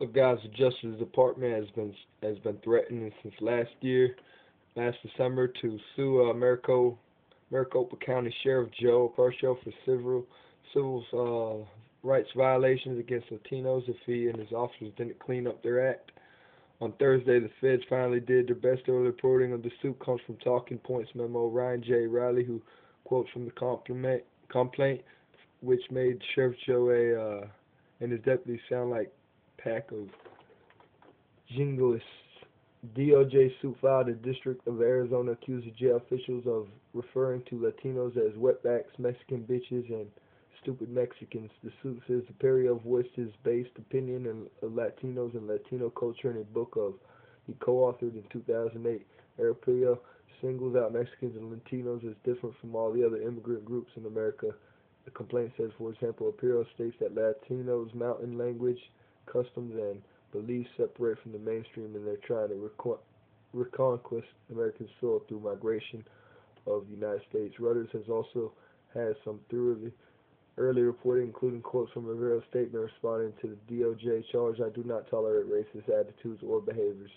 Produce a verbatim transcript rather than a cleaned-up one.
So guys, the Justice Department has been has been threatening since last year, last December, to sue uh, Maricopa, Maricopa County Sheriff Joe Arpaio for civil civil uh, rights violations against Latinos if he and his officers didn't clean up their act. On Thursday, the feds finally did their best. Early reporting of the suit comes from Talking Points Memo, Ryan J. Reilly, who quotes from the compliment, complaint, which made Sheriff Joe a, uh, and his deputies sound like a pack of jingoists. D O J suit filed in the District of Arizona accused jail officials of referring to Latinos as wetbacks, Mexican bitches, and stupid Mexicans. The suit says Arpaio voiced his based opinion of Latinos and Latino culture in a book of he co-authored in two thousand eight. Arpaio singles out Mexicans and Latinos as different from all the other immigrant groups in America. The complaint says, for example, Arpaio states that Latinos' mountain language, customs, and beliefs separate from the mainstream, and they're trying to recon reconquest American soil through migration of the United States. Reuters has also had some thoroughly early reporting, including quotes from Arpaio's statement responding to the D O J charge, "I do not tolerate racist attitudes or behaviors."